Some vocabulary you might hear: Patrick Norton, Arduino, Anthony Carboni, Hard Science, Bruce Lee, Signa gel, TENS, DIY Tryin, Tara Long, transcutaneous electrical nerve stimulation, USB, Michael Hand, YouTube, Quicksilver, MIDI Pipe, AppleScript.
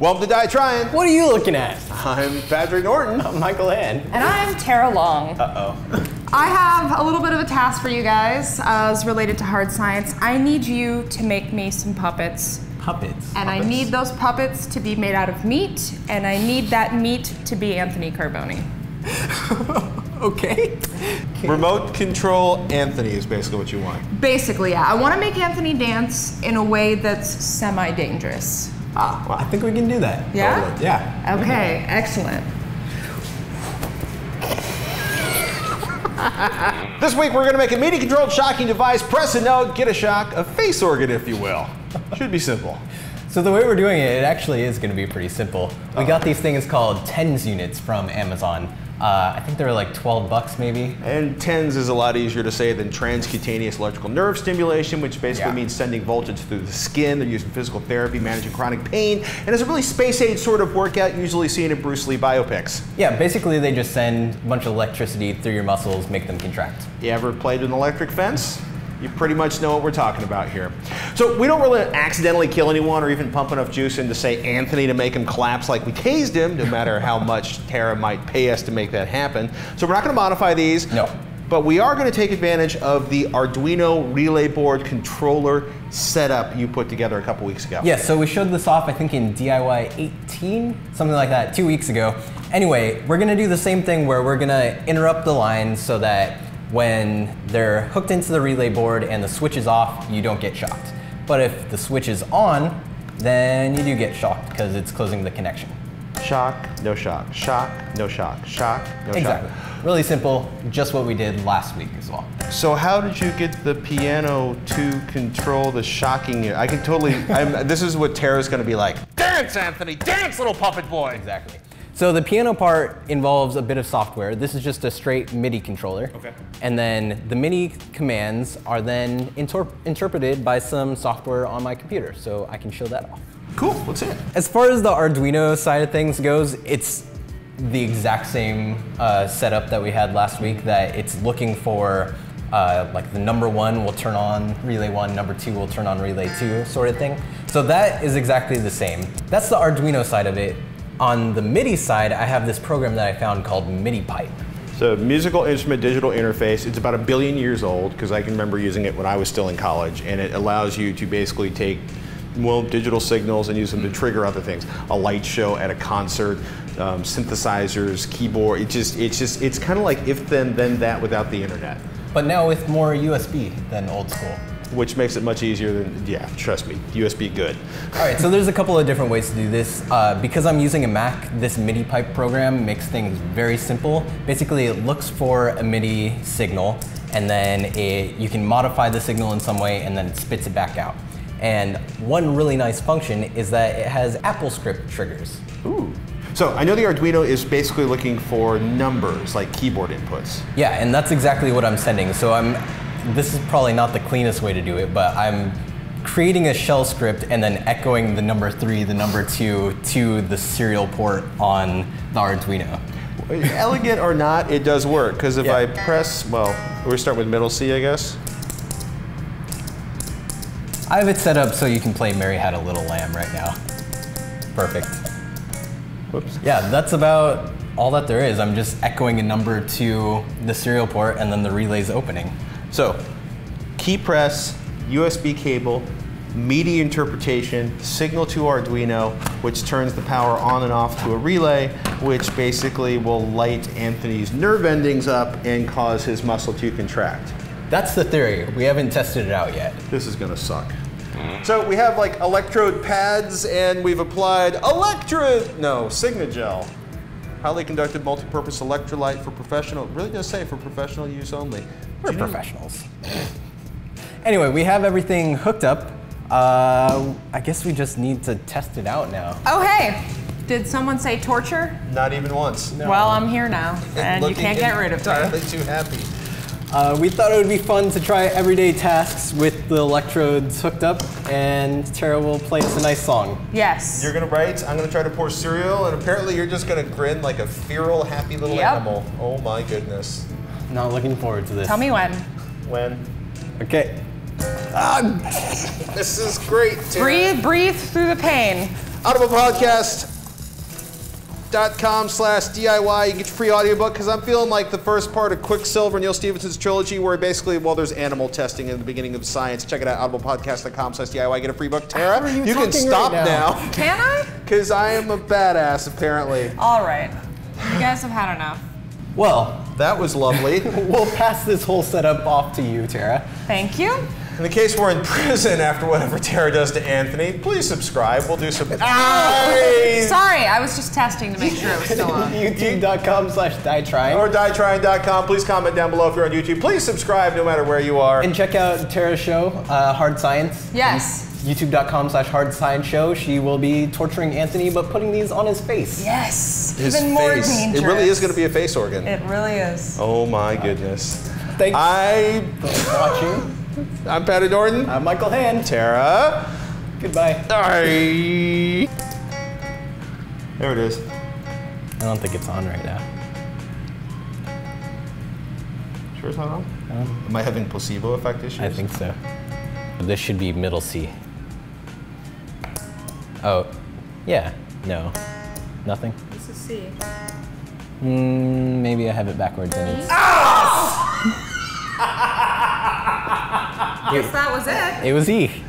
Welcome to Die Trying. What are you looking at? I'm Patrick Norton. I'm Michael Hand. And I'm Tara Long. Uh-oh. I have a little bit of a task for you guys. It's related to hard science. I need you to make me some puppets. Puppets. And I need those puppets to be made out of meat, and I need that meat to be Anthony Carboni. Okay. Remote control Anthony is basically what you want. Basically, yeah. I want to make Anthony dance in a way that's semi-dangerous. Ah, well, I think we can do that. Yeah? Totally. Yeah. Okay, excellent. This week we're going to make a MIDI-controlled shocking device, press a note, get a shock, a face organ, if you will. Should be simple. So the way we're doing it, it actually is going to be pretty simple. We got these things called TENS units from Amazon. I think they were like 12 bucks maybe. And TENS is a lot easier to say than transcutaneous electrical nerve stimulation, which basically means sending voltage through the skin. They're used in physical therapy, managing chronic pain, and it's a really space-age sort of workout usually seen in Bruce Lee biopics. Yeah, basically they just send a bunch of electricity through your muscles, make them contract. You ever played an electric fence? You pretty much know what we're talking about here. So we don't really accidentally kill anyone or even pump enough juice in to say Anthony to make him collapse like we tased him, no matter how much Tara might pay us to make that happen. So we're not going to modify these. No. But we are going to take advantage of the Arduino relay board controller setup you put together a couple weeks ago. Yeah, so we showed this off I think in DIY 18, something like that, 2 weeks ago. Anyway, we're going to do the same thing where we're going to interrupt the lines so that when they're hooked into the relay board and the switch is off, you don't get shocked. But if the switch is on, then you do get shocked because it's closing the connection. Shock, no shock, shock, no shock, shock, no shock. Exactly. Really simple, just what we did last week as well. So how did you get the piano to control the shocking? I can totally, this is what Tara's gonna be like. Dance, Anthony, dance, little puppet boy. Exactly. So the piano part involves a bit of software. This is just a straight MIDI controller. Okay. And then the MIDI commands are then interpreted by some software on my computer. So I can show that off. Cool, what's it? As far as the Arduino side of things goes, it's the exact same setup that we had last week, that it's looking for like the number one will turn on relay one, number two will turn on relay two sort of thing. So that is exactly the same. That's the Arduino side of it. On the MIDI side, I have this program that I found called MIDI Pipe. So musical instrument digital interface. It's about 1 billion years old because I can remember using it when I was still in college, and it allows you to basically take digital signals and use them to trigger other things. A light show at a concert, synthesizers, keyboard. It's kind of like if then that without the internet. But now with more USB than old school. Which makes it much easier than, yeah, trust me, USB good. All right, so there's a couple of different ways to do this. Because I'm using a Mac, this MIDI Pipe program makes things very simple. Basically, it looks for a MIDI signal, and then you can modify the signal in some way, and then it spits it back out. And one really nice function is that it has AppleScript triggers. Ooh. So I know the Arduino is basically looking for numbers, like keyboard inputs. Yeah, and that's exactly what I'm sending. So this is probably not the cleanest way to do it, but I'm creating a shell script and then echoing the number 3, the number 2 to the serial port on the Arduino. Elegant or not, it does work, because if I press, well, we start with middle C, I guess. I have it set up so you can play Mary Had a Little Lamb right now. Perfect. Whoops. Yeah, that's about all that there is. I'm just echoing a number to the serial port and then the relay's opening. So, key press, USB cable, MIDI interpretation, signal to Arduino, which turns the power on and off to a relay, which basically will light Anthony's nerve endings up and cause his muscle to contract. That's the theory. We haven't tested it out yet. This is gonna suck. So we have like electrode pads and we've applied Signa gel. Highly conductive multipurpose electrolyte for professional, really does say for professional use only. We're professionals. Anyway, we have everything hooked up. I guess we just need to test it out now. Oh, hey, did someone say torture? Not even once. No. Well, I'm here now, and you can't get rid of me. Entirely too happy. We thought it would be fun to try everyday tasks with the electrodes hooked up, and Tara will play us a nice song. Yes. You're gonna write, I'm gonna try to pour cereal, and apparently you're just gonna grin like a feral, happy little animal. Oh my goodness. Not looking forward to this. Tell me when. When? Okay. This is great, Tara. Breathe through the pain. audiblepodcast.com/DIY. You can get your free audiobook, because I'm feeling like the first part of Quicksilver, Neil Stephenson's trilogy, where basically, well, there's animal testing in the beginning of science. Check it out, audiblepodcast.com/DIY. Get a free book. Tara, you can stop right now. Can I? Because I am a badass, apparently. All right. You guys have had enough. Well, that was lovely. We'll pass this whole setup off to you, Tara. Thank you. In the case we're in prison after whatever Tara does to Anthony, please subscribe. We'll do some. Aye. Sorry, I was just testing to make sure it was still on. YouTube.com/dietrying. Or dietrying.com. Please comment down below if you're on YouTube. Please subscribe no matter where you are. And check out Tara's show, Hard Science. Yes. YouTube.com/hardscienceshow. She will be torturing Anthony, but putting these on his face. Yes, his even more face. Dangerous. It really is going to be a face organ. It really is. Oh my goodness. Thanks for watching. I'm Patrick Norton. I'm Michael Hand. Tara. Goodbye. Sorry. There it is. I don't think it's on right now. Sure it's not on? Am I having placebo effect issues? I think so. This should be middle C. Oh, yeah, no, nothing. This is C. Maybe I have it backwards and it's... Ah! Guess that was it. It was E.